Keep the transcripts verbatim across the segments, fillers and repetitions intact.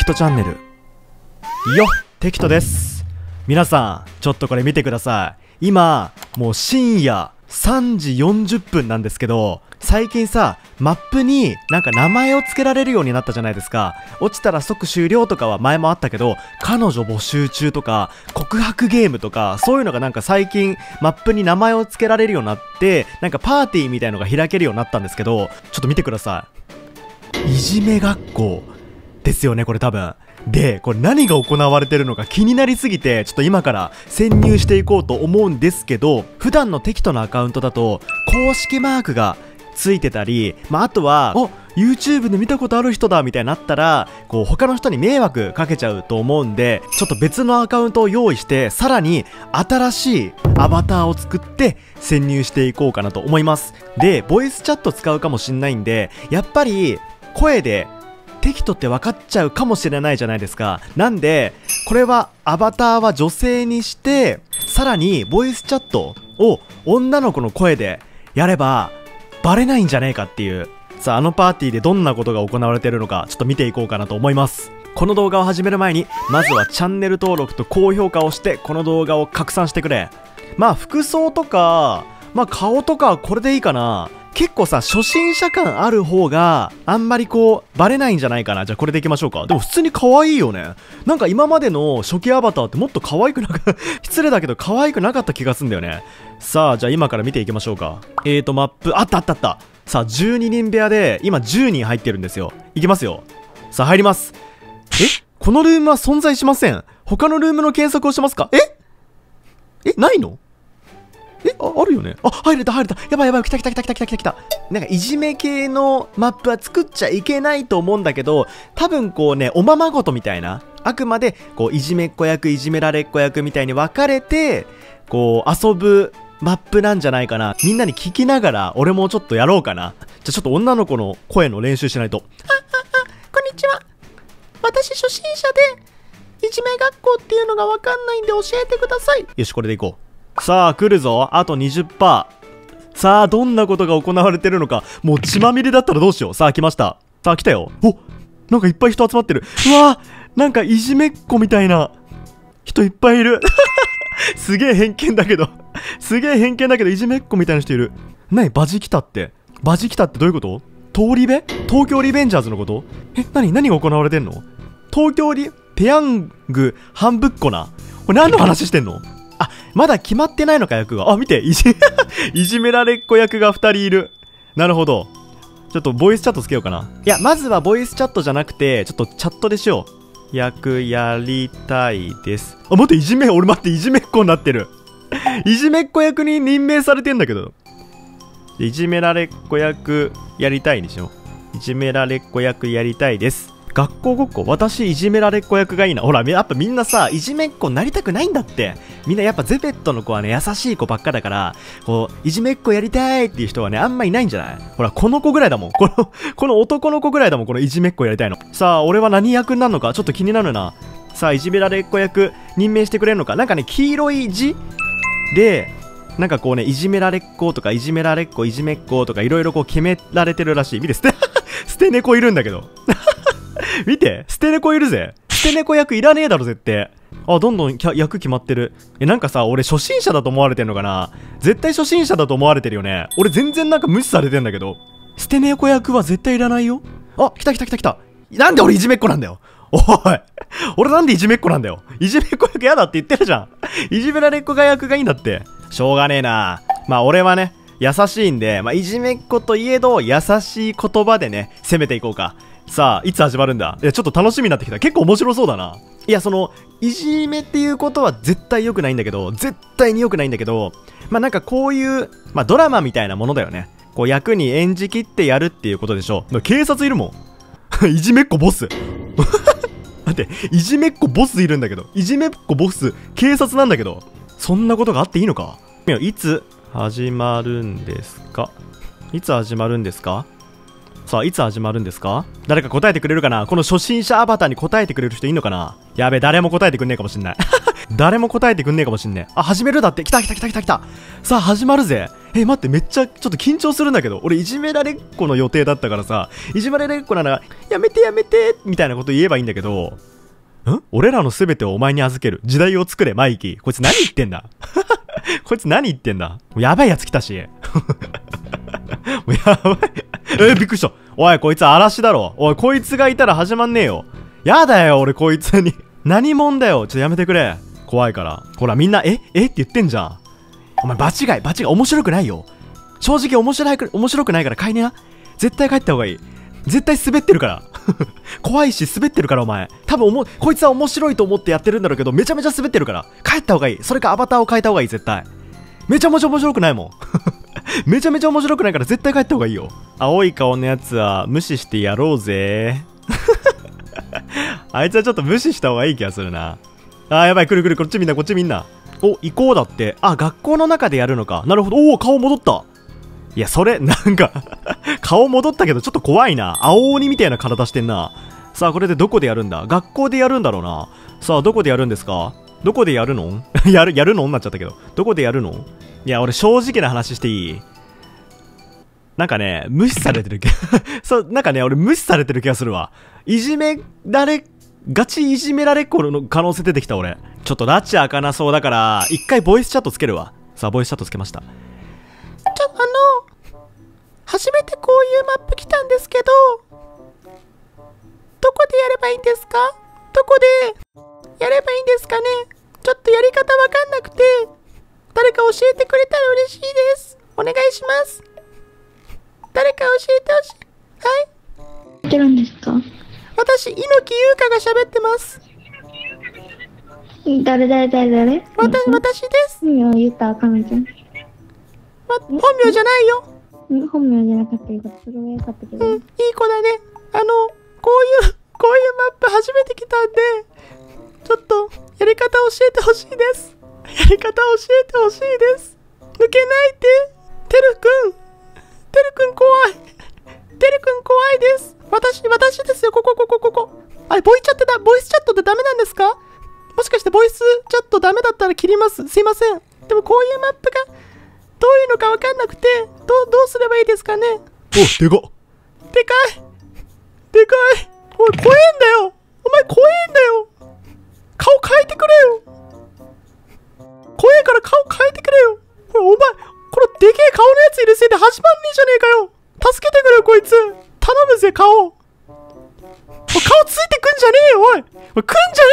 キトチャンネルよっ、テキトです。皆さんちょっとこれ見てください。今もう深夜さんじよんじゅっぷんなんですけど、最近さ、マップになんか名前を付けられるようになったじゃないですか。落ちたら即終了とかは前もあったけど、彼女募集中とか、告白ゲームとか、そういうのがなんか最近マップに名前を付けられるようになって、なんかパーティーみたいのが開けるようになったんですけど、ちょっと見てください。いじめ学校ですよね、これ多分。で、これ何が行われてるのか気になりすぎて、ちょっと今から潜入していこうと思うんですけど、普段のテキトのアカウントだと、公式マークがついてたり、まあ、あとは、お YouTube で見たことある人だみたいになったら、こう他の人に迷惑かけちゃうと思うんで、ちょっと別のアカウントを用意して、さらに新しいアバターを作って潜入していこうかなと思います。で、ボイスチャット使うかもしんないんで、やっぱり声で、テキトって分かっちゃうかもしれないじゃないですか。なんで、これはアバターは女性にして、さらにボイスチャットを女の子の声でやればバレないんじゃねえかっていう。さあ、あのパーティーでどんなことが行われてるのかちょっと見ていこうかなと思います。この動画を始める前に、まずはチャンネル登録と高評価をして、この動画を拡散してくれ。まあ、服装とか、まあ顔とかこれでいいかな。結構さ、初心者感ある方が、あんまりこう、バレないんじゃないかな。じゃあこれでいきましょうか。でも普通に可愛いよね。なんか今までの初期アバターってもっと可愛くなか失礼だけど可愛くなかった気がするんだよね。さあ、じゃあ今から見ていきましょうか。えーと、マップ、あったあったあった。さあ、じゅうににん部屋で、今じゅうにん入ってるんですよ。いきますよ。さあ、入ります。え？このルームは存在しません。他のルームの検索をしますか？え？え、ないの？え、あ、あるよね。あ、入れた入れた。やばいやばい。来た来た来た来た来た来た来た。なんかいじめ系のマップは作っちゃいけないと思うんだけど、多分こうね、おままごとみたいな。あくまで、こう、いじめっ子役、いじめられっ子役みたいに分かれて、こう、遊ぶマップなんじゃないかな。みんなに聞きながら、俺もちょっとやろうかな。じゃ、ちょっと女の子の声の練習しないと。あ、あ、あ、こんにちは。私初心者で、いじめ学校っていうのが分かんないんで教えてください。よし、これでいこう。さあ来るぞ。あと にじゅっパーセント。 さあどんなことが行われてるのか。もう血まみれだったらどうしよう。さあ来ました。さあ来たよ。お、なんかいっぱい人集まってる。うわー、なんかいじめっ子みたいな人いっぱいいるすげえ偏見だけどすげえ偏見だけどいじめっ子みたいな人いる。なにバジ来たってバジ来たってどういうこと？東リベ？東京リベンジャーズのこと？え、なに何が行われてんの？東京リペヤングハンブッコナ、これ何の話してんの？あ、まだ決まってないのか、役が。あ、見て、いじ、いじめられっ子役がふたりいる。なるほど。ちょっとボイスチャットつけようかな。いや、まずはボイスチャットじゃなくて、ちょっとチャットでしよう。役やりたいです。あ、待って、いじめ、俺待って、いじめっ子になってる。いじめっ子役に任命されてんだけど。いじめられっ子役やりたいにしよう。いじめられっ子役やりたいです。学校ごっこ、私いじめられっ子役がいいな。ほら、やっぱみんなさ、いじめっ子になりたくないんだって。みんなやっぱゼペットの子はね、優しい子ばっかだから、こう、いじめっ子やりたいっていう人はね、あんまいないんじゃない？ほら、この子ぐらいだもん。この、この男の子ぐらいだもん、このいじめっ子やりたいの。さあ、俺は何役になるのか、ちょっと気になるな。さあ、いじめられっ子役、任命してくれるのか。なんかね、黄色い字で、なんかこうね、いじめられっ子とか、いじめられっ子、いじめっ子とか、いろいろこう決められてるらしい。見て、捨て、捨て猫いるんだけど。見て、捨て猫いるぜ。捨て猫役いらねえだろ、絶対。あ、どんどん役決まってる。え、なんかさ、俺初心者だと思われてんのかな？絶対初心者だと思われてるよね。俺全然なんか無視されてんだけど。捨て猫役は絶対いらないよ。あ、来た来た来た来た。なんで俺いじめっ子なんだよ。おい。俺なんでいじめっ子なんだよ。いじめっ子役やだって言ってるじゃん。いじめられっ子が役がいいんだって。しょうがねえな。まあ俺はね、優しいんで、まあいじめっ子といえど、優しい言葉でね、攻めていこうか。さあ、いつ始まるんだ？いや、ちょっと楽しみになってきた。結構面白そうだな。いや、その、いじめっていうことは絶対良くないんだけど、絶対に良くないんだけど、まあなんかこういう、まあドラマみたいなものだよね。こう役に演じきってやるっていうことでしょ。警察いるもん。いじめっ子ボス。待って、いじめっ子ボスいるんだけど、いじめっ子ボス、警察なんだけど、そんなことがあっていいのか？いや、いつ始まるんですか？いつ始まるんですか？さあ、いつ始まるんですか？誰か答えてくれるかな？この初心者アバターに答えてくれる人いんのかな？やべ、誰も答えてくんねえかもしんない誰も答えてくんねえかもしんねえ。あ、始めるだって。来た来た来た来た来た。さあ、始まるぜ。え、待って、めっちゃ、ちょっと緊張するんだけど。俺、いじめられっ子の予定だったからさ、いじめられっ子なら、やめてやめてみたいなこと言えばいいんだけど、ん？俺らのすべてをお前に預ける。時代を作れ、マイキー。こいつ何言ってんだこいつ何言ってんだ。やばいやつ来たし。もうやばい。え、びっくりした。おい、こいつ嵐だろ。おい、こいつがいたら始まんねえよ。やだよ、俺こいつに。何もんだよ。ちょっとやめてくれ。怖いから。ほら、みんな、え？え？って言ってんじゃん。お前、場違い、場違い。面白くないよ。正直面白いく、面白くないから帰りな。絶対帰った方がいい。絶対滑ってるから。怖いし、滑ってるから、お前。多分おも、こいつは面白いと思ってやってるんだろうけど、めちゃめちゃ滑ってるから。帰った方がいい。それかアバターを変えた方がいい、絶対。めちゃめちゃ面白くないもん。めちゃめちゃ面白くないから絶対帰った方がいいよ。青い顔のやつは無視してやろうぜ。あいつはちょっと無視した方がいい気がするな。あー、やばい、来る来る、こっちみんな、こっちみんな。お、行こうだって。あ、学校の中でやるのか。なるほど。おお、顔戻った。いや、それ、なんか、顔戻ったけどちょっと怖いな。青鬼みたいな体してんな。さあ、これでどこでやるんだ？学校でやるんだろうな。さあ、どこでやるんですか？どこでやるの？やる、やるの？になっちゃったけど。どこでやるの？いや、俺正直な話していい？なんかね、無視されてる気が、そう、なんかね、俺無視されてる気がするわ。いじめられ、ガチいじめられっ子の可能性出てきた俺。ちょっと拉致開かなそうだから、一回ボイスチャットつけるわ。さあ、ボイスチャットつけました。ちょ、あの、初めてこういうマップ来たんですけど、どこでやればいいんですか？どこでやればいいんですかね？ちょっとやり方わかんなくて、誰か教えてくれたら嬉しいです。お願いします。誰か教えてほしい。はい。出るんですか？私、猪木優香が喋ってます。誰誰誰誰？私、私です。本名言ったらあかんのじゃん。本名じゃないよ。本名じゃなかったよ。それはよかったけど。うん、いい子だね。あの、こういう、こういうマップ初めて来たんで、ちょっと、やり方教えてほしいです。やり方教えてほしいです。抜けないで。てるくん。てるくん怖い。てるくん怖いです。私、私ですよ。ここ、ここ、ここ。あれ、ボイチャってだ、ボイスチャットってダメなんですか？もしかしてボイスチャットダメだったら切ります。すいません。でもこういうマップが、どういうのかわかんなくて、どう、どうすればいいですかね？お、でかっ。でかい。でかい。おい、怖えんだよ。お前怖えんだよ。顔変えてくれよ。怖えから顔変えてくれよ。ほら、お前、このでけえ顔のやついるせいで始まんねえじゃねえかよ。助けてくれよ、こいつ。頼むぜ、顔。お顔ついてくんじゃねえよ、おい。おい、くんじゃ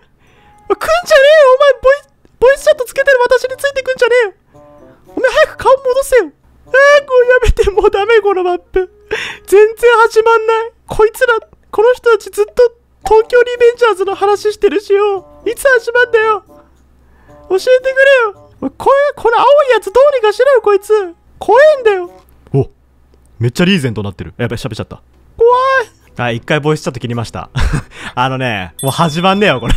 ねえよ、お前。おい、くんじゃねえよ、お前。ボイ、ボイスチャットつけてる私についてくんじゃねえよ。お前早く顔戻せよ。ああ、こうやめて、もうダメ、このマップ。全然始まんない。こいつら、この人たちずっと東京リベンジャーズの話してるしよ。いつ始まんだよ。教えてくれよ。おい、これ、この青いやつどうにかしろよ、こいつ。怖えんだよ。お、めっちゃリーゼントになってる。やべ、喋っちゃった。怖い。はい、一回ボイスチャット切りました。あのね、もう始まんねえわ、これ。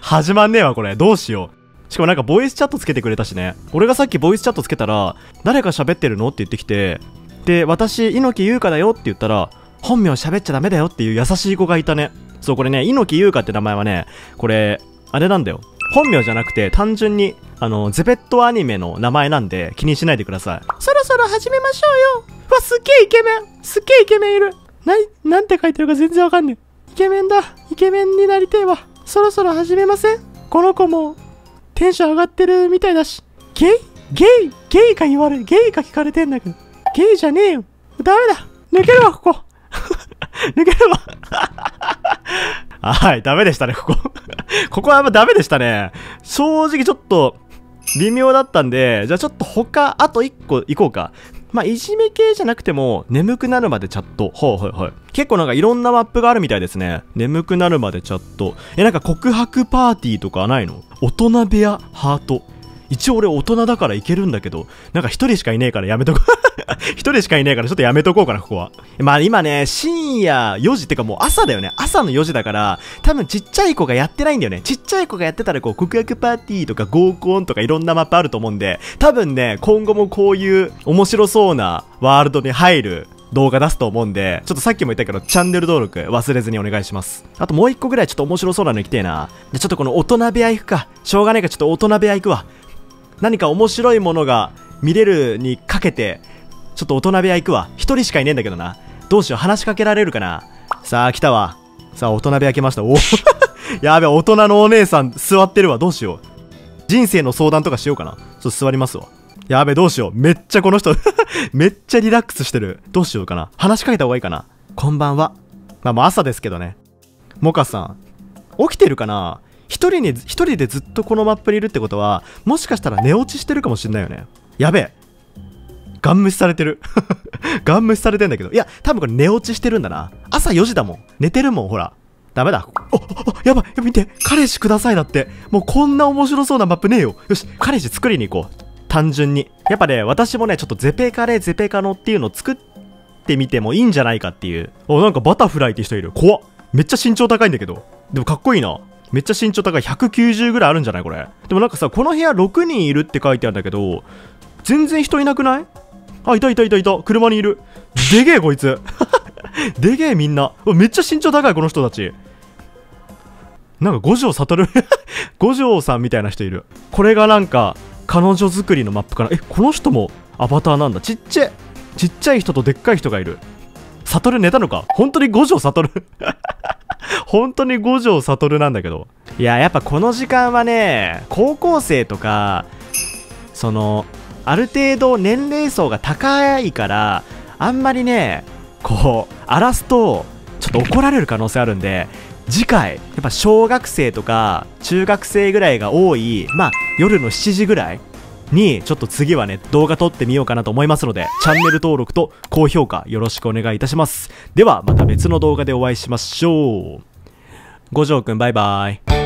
始まんねえわ、これ。どうしよう。しかもなんかボイスチャットつけてくれたしね。俺がさっきボイスチャットつけたら、誰が喋ってるのって言ってきて、で、私、猪木優香だよって言ったら、本名喋っちゃダメだよっていう優しい子がいたね。そう、これね、猪木優香って名前はね、これ、あれなんだよ。本名じゃなくて、単純に、あの、ゼペットアニメの名前なんで、気にしないでください。そろそろ始めましょうよ。うわ、すっげえイケメン。すっげえイケメンいる。な、なんて書いてるか全然わかんねえ。イケメンだ。イケメンになりてえわ。そろそろ始めません？この子も、テンション上がってるみたいだし、ゲイゲイゲイか言われる、ゲイか聞かれてんだけど、ゲイじゃねえよ。ダメだ。抜けるわ、ここ。抜けるわ。はい、ダメでしたね、ここ。ここはやっぱダメでしたね。正直ちょっと、微妙だったんで、じゃあちょっと他、あと一個行こうか。まあ、いじめ系じゃなくても、眠くなるまでチャット。ほうほうほう。結構なんかいろんなマップがあるみたいですね。眠くなるまでチャット。え、なんか告白パーティーとかないの？大人部屋、ハート。一応俺大人だからいけるんだけど、なんか一人しかいねえからやめとこう。一人しかいねえからちょっとやめとこうかな、ここは。まあ今ね、深夜よじってかもう朝だよね。朝のよじだから、多分ちっちゃい子がやってないんだよね。ちっちゃい子がやってたらこう告白パーティーとか合コンとかいろんなマップあると思うんで、多分ね、今後もこういう面白そうなワールドに入る動画出すと思うんで、ちょっとさっきも言ったけど、チャンネル登録忘れずにお願いします。あともう一個ぐらいちょっと面白そうなの行きてえな。じゃ、ちょっとこの大人部屋行くか。しょうがないからちょっと大人部屋行くわ。何か面白いものが見れるにかけて、ちょっと大人部屋行くわ。一人しかいねえんだけどな。どうしよう、話しかけられるかな。さあ、来たわ。さあ、大人部屋来ました。おやべえ、大人のお姉さん座ってるわ。どうしよう。人生の相談とかしようかな。ちょっと座りますわ。やべえ、どうしよう。めっちゃこの人、めっちゃリラックスしてる。どうしようかな。話しかけた方がいいかな。こんばんは。まあもう朝ですけどね。モカさん、起きてるかな？一人に、一人でずっとこのマップにいるってことは、もしかしたら寝落ちしてるかもしんないよね。やべえ。ガン無視されてる。ガン無視されてんだけど。いや、多分これ寝落ちしてるんだな。朝よじだもん。寝てるもん、ほら。ダメだ。お、お、やばい。見て。彼氏くださいだって。もうこんな面白そうなマップねえよ。よし、彼氏作りに行こう。単純に。やっぱね、私もね、ちょっとゼペカレゼペカノっていうのを作ってみてもいいんじゃないかっていう。お、なんかバタフライって人いる。怖っ。めっちゃ身長高いんだけど。でもかっこいいな。めっちゃ身長高い。ひゃくきゅうじゅうぐらいあるんじゃないこれ。でもなんかさ、この部屋ろくにんいるって書いてあるんだけど、全然人いなくない？あ、いたいたいたいた。車にいる。でげえこいつ。でげえみんな。めっちゃ身長高いこの人たち。なんか五条悟。五条さんみたいな人いる。これがなんか、彼女作りのマップかな。え、この人もアバターなんだ。ちっちゃい。ちっちゃい人とでっかい人がいる。悟寝たのか。本当に五条悟。本当に五条悟なんだけど。いや、やっぱこの時間はね、高校生とか、その、ある程度年齢層が高いから、あんまりね、こう、荒らすと、ちょっと怒られる可能性あるんで、次回、やっぱ小学生とか中学生ぐらいが多い、まあ夜のしちじぐらいに、ちょっと次はね、動画撮ってみようかなと思いますので、チャンネル登録と高評価よろしくお願いいたします。では、また別の動画でお会いしましょう。五条くんバイバーイ。